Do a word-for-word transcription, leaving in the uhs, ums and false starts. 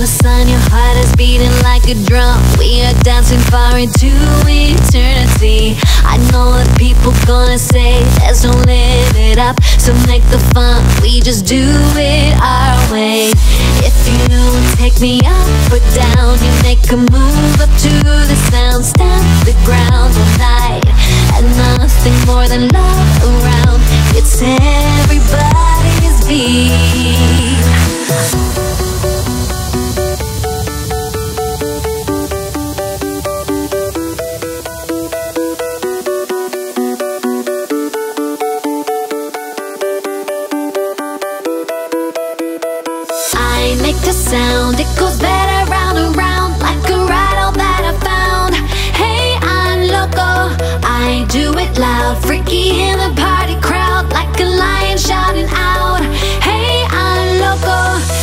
the sun, your heart is beating like a drum. We are dancing far into eternity. I know that people gonna say there's no live it up, so make the fun, we just do it our way. If you take me up or down, you make a move up to the sound. Stamp the ground all night, and nothing more than love around. It's everybody's beat. Make the sound, it goes better round and round, like a rattle that I found. Hey, I'm Loco, I do it loud, freaky in the party crowd, like a lion shouting out. Hey, I'm Loco.